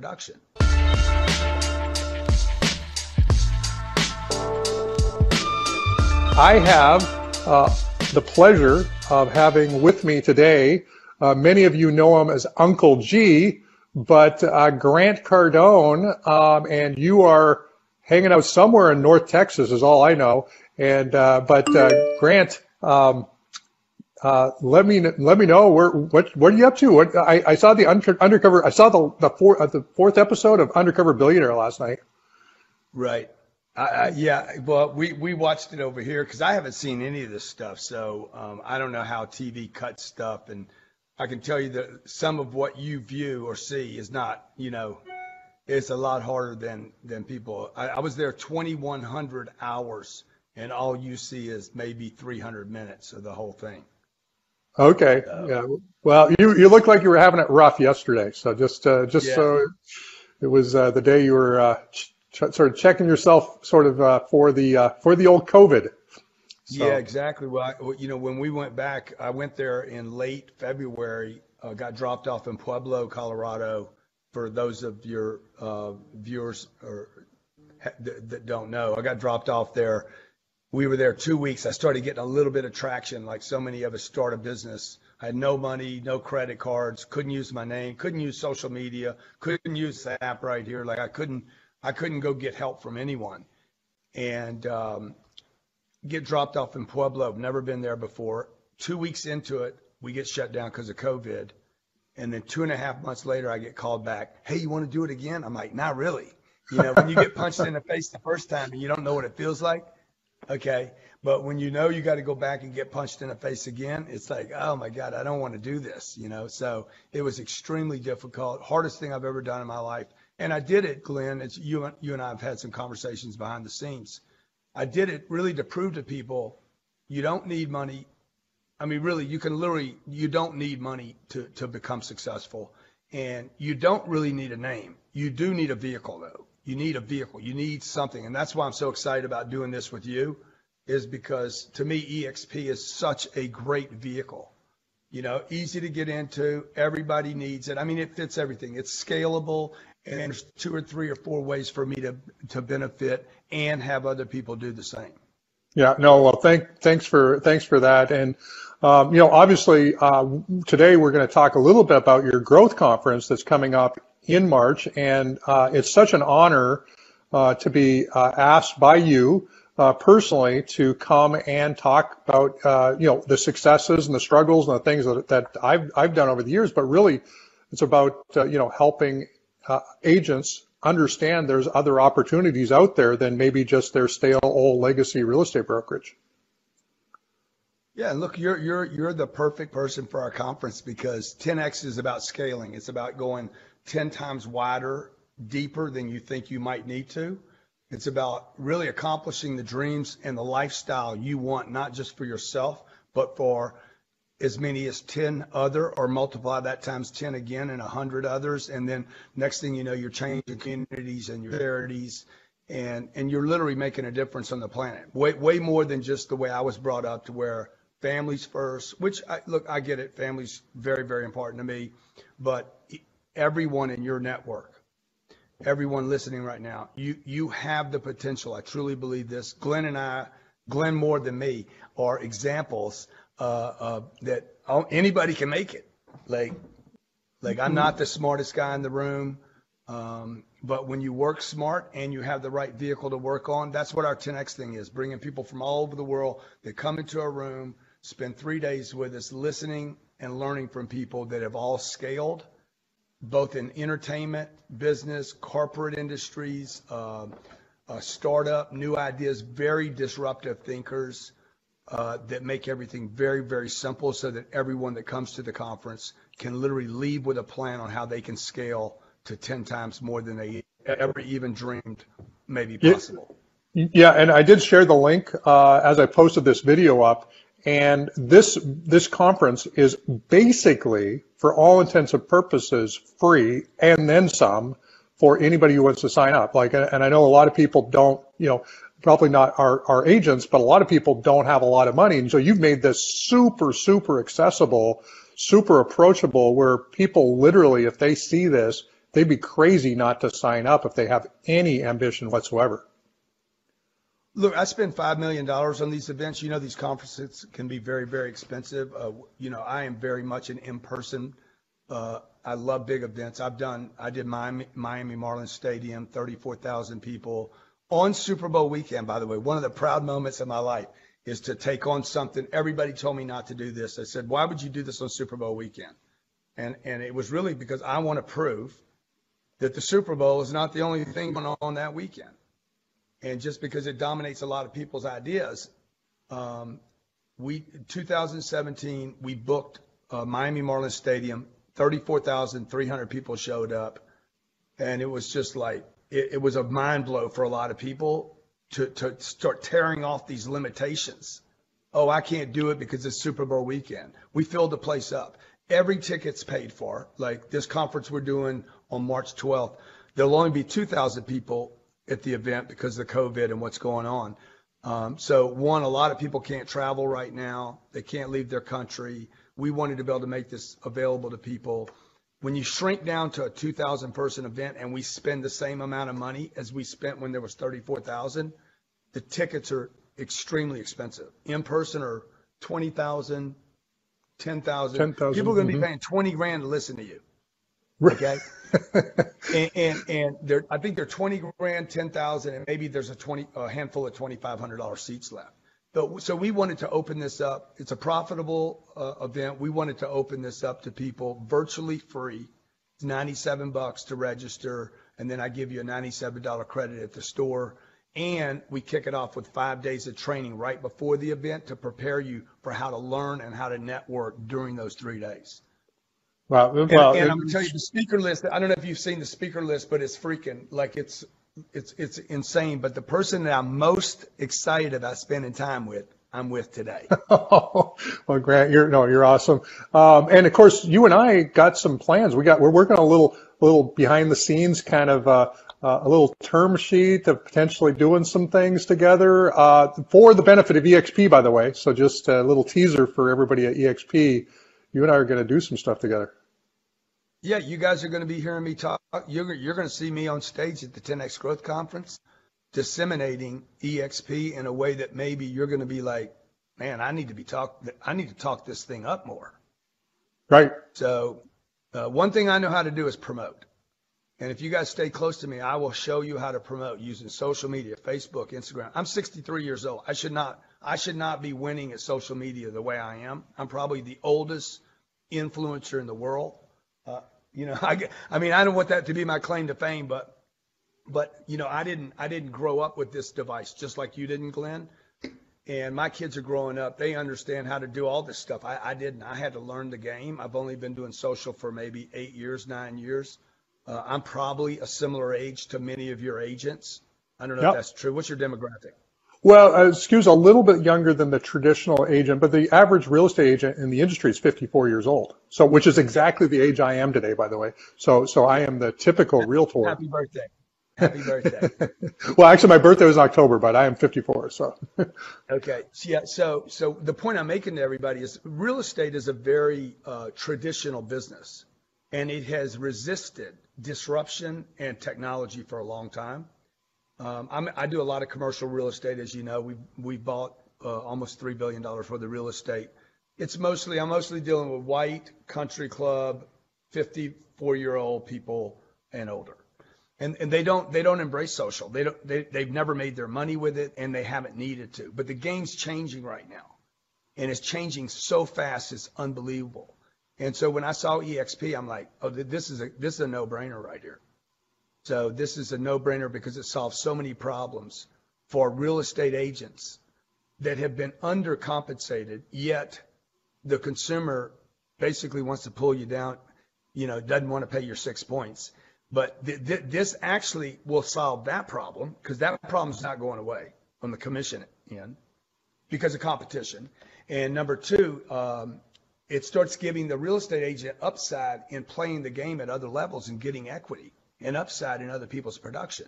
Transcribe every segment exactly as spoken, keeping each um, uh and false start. production. I have uh, the pleasure of having with me today, uh, many of you know him as Uncle G, but uh, Grant Cardone, um, and you are hanging out somewhere in North Texas is all I know. And uh, but uh, Grant, um, uh, let me let me know where what what are you up to? What, I I saw the under, undercover I saw the the, four, uh, the fourth episode of Undercover Billionaire last night. Right. Uh, yeah, well, we, we watched it over here because I haven't seen any of this stuff. So um, I don't know how T V cuts stuff. And I can tell you that some of what you view or see is not, you know, it's a lot harder than, than people. I, I was there twenty-one hundred hours and all you see is maybe three hundred minutes of the whole thing. Okay. So, yeah. Well, you, you looked like you were having it rough yesterday. So just, uh, just yeah. So it was uh, the day you were uh, – sort of checking yourself sort of uh, for the uh, for the old COVID. So. Yeah, exactly. Well, I, you know, when we went back, I went there in late February, uh, got dropped off in Pueblo, Colorado. For those of your uh, viewers or th that don't know, I got dropped off there. We were there two weeks. I started getting a little bit of traction like so many of us start a business. I had no money, no credit cards, couldn't use my name, couldn't use social media, couldn't use the app right here. Like I couldn't. I couldn't go get help from anyone and um, get dropped off in Pueblo. I've never been there before. Two weeks into it, we get shut down because of COVID. And then two and a half months later, I get called back. Hey, you want to do it again? I'm like, not really. You know, when you get punched in the face the first time and you don't know what it feels like. Okay. But when you know you got to go back and get punched in the face again, it's like, oh my God, I don't want to do this. You know, so it was extremely difficult. Hardest thing I've ever done in my life. And I did it, Glenn, it's you and you and I have had some conversations behind the scenes. I did it really to prove to people you don't need money. I mean, really, you can literally, you don't need money to, to become successful. And you don't really need a name. You do need a vehicle, though. You need a vehicle. You need something. And that's why I'm so excited about doing this with you is because, to me, eXp is such a great vehicle. You know, easy to get into. Everybody needs it. I mean, it fits everything. It's scalable. And there's two or three or four ways for me to, to benefit and have other people do the same. Yeah, no, well, thank, thanks for thanks for that. And, um, you know, obviously uh, today we're going to talk a little bit about your growth conference that's coming up in March. And uh, it's such an honor uh, to be uh, asked by you uh, personally to come and talk about, uh, you know, the successes and the struggles and the things that, that I've, I've done over the years. But really, it's about, uh, you know, helping Uh, agents understand there's other opportunities out there than maybe just their stale old legacy real estate brokerage. Yeah, and look, you're you're you're the perfect person for our conference because ten X is about scaling. It's about going ten times wider, deeper than you think you might need to. It's about really accomplishing the dreams and the lifestyle you want, not just for yourself, but for as many as ten other, or multiply that times ten again and one hundred others. And then next thing you know, you're changing communities and your charities, and, and you're literally making a difference on the planet. Way, way more than just the way I was brought up to where families first, which, I, look, I get it. Family's very, very important to me. But everyone in your network, everyone listening right now, you, you have the potential. I truly believe this. Glenn and I, Glenn more than me, are examples Uh, uh, that anybody can make it. Like, like I'm not the smartest guy in the room, um, but when you work smart and you have the right vehicle to work on, that's what our ten X thing is, bringing people from all over the world that come into a room, spend three days with us listening and learning from people that have all scaled, both in entertainment, business, corporate industries, uh, uh, startup, new ideas, very disruptive thinkers, Uh, that make everything very, very simple so that everyone that comes to the conference can literally leave with a plan on how they can scale to ten times more than they ever even dreamed maybe possible. Yeah, and I did share the link uh, as I posted this video up. And this, this conference is basically, for all intents and purposes, free and then some for anybody who wants to sign up. Like, and I know a lot of people don't, you know, probably not our, our agents, but a lot of people don't have a lot of money. And so you've made this super, super accessible, super approachable, where people literally, if they see this, they'd be crazy not to sign up if they have any ambition whatsoever. Look, I spend five million dollars on these events. You know, these conferences can be very, very expensive. Uh, you know, I am very much an in-person. Uh, I love big events. I've done, I did Miami, Miami Marlins Stadium, thirty-four thousand people on Super Bowl weekend, by the way. One of the proud moments of my life is to take on something. Everybody told me not to do this. They said, why would you do this on Super Bowl weekend? And and it was really because I want to prove that the Super Bowl is not the only thing going on that weekend. And just because it dominates a lot of people's ideas, um, we two thousand seventeen, we booked uh, Miami Marlins Stadium. thirty-four thousand three hundred people showed up, and it was just like, it, it was a mind blow for a lot of people to, to start tearing off these limitations. Oh, I can't do it because it's Super Bowl weekend. We filled the place up. Every ticket's paid for. Like this conference we're doing on March twelfth, there'll only be two thousand people at the event because of the COVID and what's going on. Um, so one, a lot of people can't travel right now. They can't leave their country. We wanted to be able to make this available to people. When you shrink down to a two thousand person event and we spend the same amount of money as we spent when there was thirty-four thousand, the tickets are extremely expensive. In person are twenty thousand, ten thousand. ten, people are going to mm-hmm. be paying twenty grand to listen to you. Okay. and and, and there, I think they're twenty grand, ten thousand, and maybe there's a twenty a handful of twenty-five hundred dollars seats left. But so we wanted to open this up. It's a profitable uh, event. We wanted to open this up to people virtually free. It's ninety-seven bucks to register, and then I give you a ninety-seven dollar credit at the store. And we kick it off with five days of training right before the event to prepare you for how to learn and how to network during those three days. Wow. And, wow. and I'm gonna tell you the speaker list. I don't know if you've seen the speaker list, but it's freaking like it's it's it's insane. But the person that I'm most excited about spending time with, I'm with today. Well, Grant, you're no, you're awesome. Um, and of course, you and I got some plans. We got we're working on a little little behind the scenes kind of uh, uh, a little term sheet of potentially doing some things together uh, for the benefit of eXp, by the way. So just a little teaser for everybody at eXp. You and I are going to do some stuff together. Yeah, you guys are going to be hearing me talk. You're, you're going to see me on stage at the ten X Growth Conference disseminating eXp in a way that maybe you're going to be like, man, I need to be talk. I need to talk this thing up more. Right. So uh, one thing I know how to do is promote. And if you guys stay close to me, I will show you how to promote using social media, Facebook, Instagram. I'm sixty-three years old. I should not I should not be winning at social media the way I am. I'm probably the oldest influencer in the world. Uh, you know, I, I mean, I don't want that to be my claim to fame, but but you know, I didn't I didn't grow up with this device just like you didn't, Glenn. And my kids are growing up. They understand how to do all this stuff. I, I didn't. I had to learn the game. I've only been doing social for maybe eight years, nine years. Uh, I'm probably a similar age to many of your agents. I don't know yep. if that's true. What's your demographic? Well, uh, Sku's a little bit younger than the traditional agent, but the average real estate agent in the industry is fifty-four years old. So, which is exactly the age I am today, by the way. So, so I am the typical realtor. Happy birthday! Happy birthday! Well, actually, my birthday was in October, but I am fifty-four. So. Okay. So, yeah. So, so the point I'm making to everybody is, real estate is a very uh, traditional business, and it has resisted disruption and technology for a long time. Um, I'm, I do a lot of commercial real estate, as you know. We we bought uh, almost three billion dollars worth of real estate. It's mostly I'm mostly dealing with white country club, fifty-four year old people and older, and and they don't they don't embrace social. They don't they they've never made their money with it, and they haven't needed to. But the game's changing right now, and it's changing so fast it's unbelievable. And so when I saw eXp, I'm like, oh, this is a this is a no-brainer right here. So this is a no-brainer because it solves so many problems for real estate agents that have been undercompensated, yet the consumer basically wants to pull you down, you know, doesn't want to pay your six points. But th th this actually will solve that problem because that problem's not going away on the commission end because of competition. And number two, um, it starts giving the real estate agent upside in playing the game at other levels and getting equity and upside in other people's production.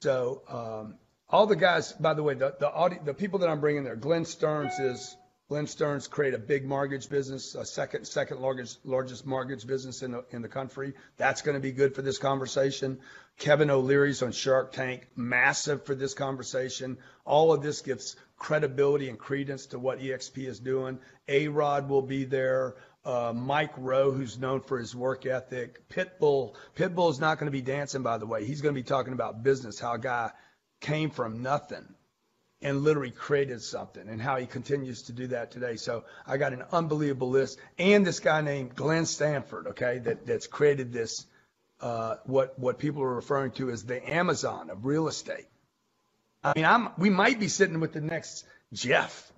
So um, all the guys, by the way, the the, audi the people that I'm bringing there, Glenn Stearns is Glenn Stearns created a big mortgage business, a second second largest largest mortgage business in the in the country. That's going to be good for this conversation. Kevin O'Leary's on Shark Tank, massive for this conversation. All of this gives credibility and credence to what eXp is doing. A Rod will be there. Uh, Mike Rowe, who's known for his work ethic. Pitbull. Pitbull's not going to be dancing, by the way. He's going to be talking about business, how a guy came from nothing and literally created something, and how he continues to do that today. So I got an unbelievable list, and this guy named Glenn Sanford, okay, that, that's created this, uh, what what people are referring to as the Amazon of real estate. I mean, I'm we might be sitting with the next Jeff.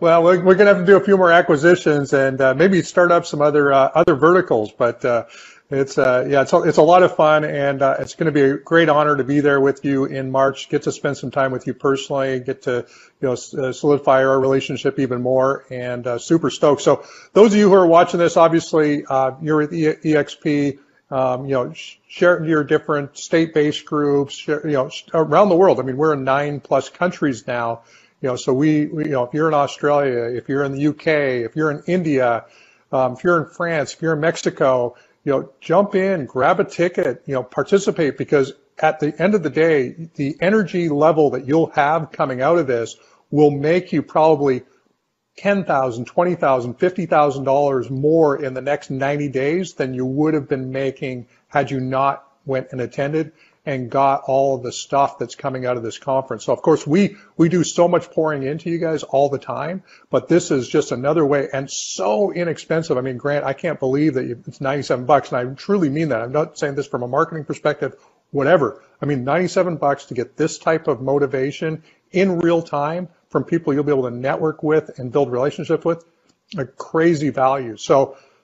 Well, we're, we're gonna have to do a few more acquisitions and uh, maybe start up some other uh, other verticals, but. Uh, It's uh yeah it's a, it's a lot of fun, and uh, it's going to be a great honor to be there with you in March. Get to spend some time with you personally, get to you know uh, solidify our relationship even more, and uh, super stoked. So those of you who are watching this, obviously uh, you're at e eXp. Um, you know, share your different state-based groups, share, you know, around the world. I mean, we're in nine plus countries now. You know, so we, we you know if you're in Australia, if you're in the U K, if you're in India, um, if you're in France, if you're in Mexico. You know, jump in, grab a ticket, you know, participate, because at the end of the day, the energy level that you'll have coming out of this will make you probably ten thousand dollars, twenty thousand dollars, fifty thousand dollars more in the next ninety days than you would have been making had you not went and attended and got all of the stuff that's coming out of this conference. So of course, we we do so much pouring into you guys all the time, but this is just another way, and so inexpensive. I mean, Grant, I can't believe that you, it's ninety-seven bucks, and I truly mean that. I'm not saying this from a marketing perspective, whatever. I mean, ninety-seven bucks to get this type of motivation in real time from people you'll be able to network with and build relationships with, a crazy value. So.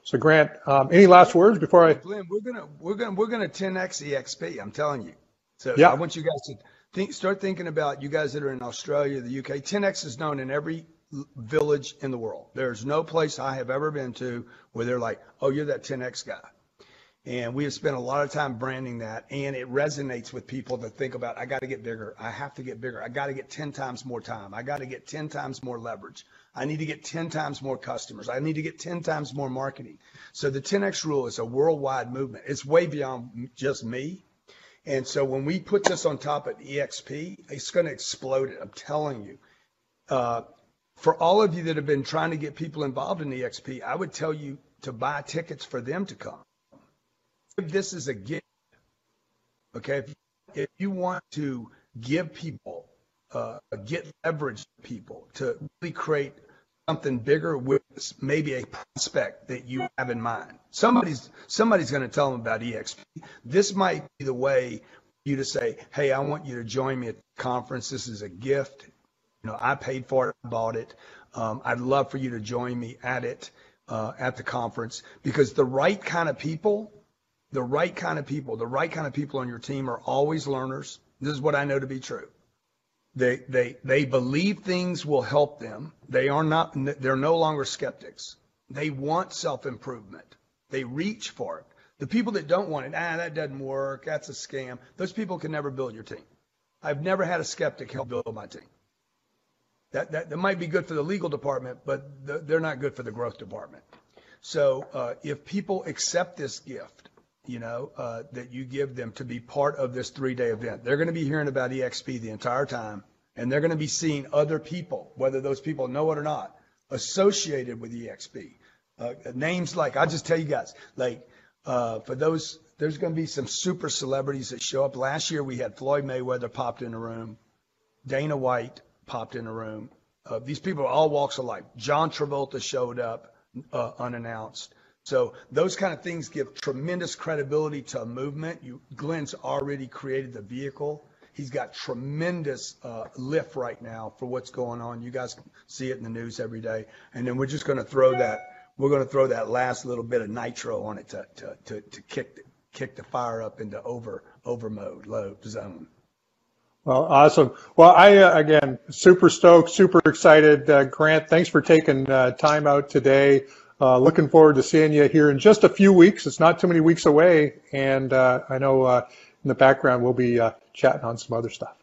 So Grant, um, any last words before I? Glenn, we're gonna we're gonna we're gonna ten X eXp. I'm telling you. So yeah. I want you guys to think, start thinking about you guys that are in Australia, the U K. ten X is known in every village in the world. There's no place I have ever been to where they're like, oh, you're that ten X guy. And we have spent a lot of time branding that, and it resonates with people to think about. I got to get bigger. I have to get bigger. I got to get ten times more time. I got to get ten times more leverage. I need to get ten times more customers. I need to get ten times more marketing. So the ten X rule is a worldwide movement. It's way beyond just me. And so when we put this on top of eXp, it's going to explode it. I'm telling you. Uh, for all of you that have been trying to get people involved in eXp, I would tell you to buy tickets for them to come. This is a gift. Okay. If, if you want to give people, uh, get leverage people to really create something bigger with maybe a prospect that you have in mind. Somebody's, somebody's going to tell them about eXp. This might be the way for you to say, hey, I want you to join me at the conference. This is a gift. You know, I paid for it. I bought it. Um, I'd love for you to join me at it, uh, at the conference, because the right kind of people The right kind of people, the right kind of people on your team are always learners. This is what I know to be true. They they they believe things will help them. They are not they're no longer skeptics. They want self-improvement. They reach for it. The people that don't want it, ah, that doesn't work, that's a scam. Those people can never build your team. I've never had a skeptic help build my team. That that, that might be good for the legal department, but the, they're not good for the growth department. So uh, if people accept this gift, you know, uh, that you give them to be part of this three-day event. They're going to be hearing about eXp the entire time, and they're going to be seeing other people, whether those people know it or not, associated with eXp. Uh, names like, I'll just tell you guys, like uh, for those, there's going to be some super celebrities that show up. Last year we had Floyd Mayweather popped in the room. Dana White popped in the room. Uh, these people are all walks of life. John Travolta showed up uh, unannounced. So those kind of things give tremendous credibility to a movement. You, Glenn's already created the vehicle. He's got tremendous uh, lift right now for what's going on. You guys see it in the news every day. And then we're just going to throw that. We're going to throw that last little bit of nitro on it to to to, to kick the, kick the fire up into over over mode, low zone. Well, awesome. Well, I, uh, again, super stoked, super excited. Uh, Grant, thanks for taking uh, time out today. Uh, looking forward to seeing you here in just a few weeks. It's not too many weeks away. And uh, I know uh, in the background, we'll be uh, chatting on some other stuff.